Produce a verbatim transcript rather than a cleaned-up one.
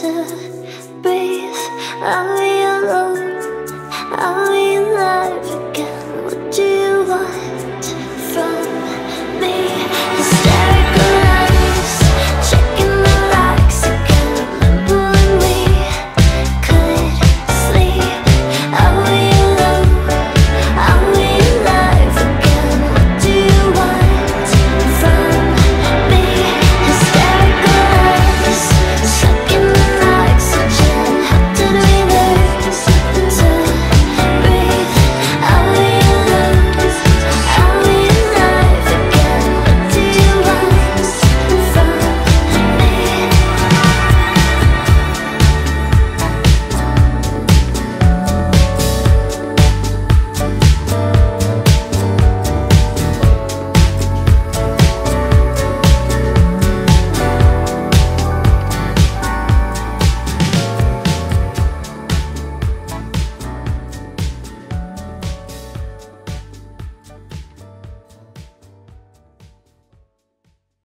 to breathe. I'll be alone.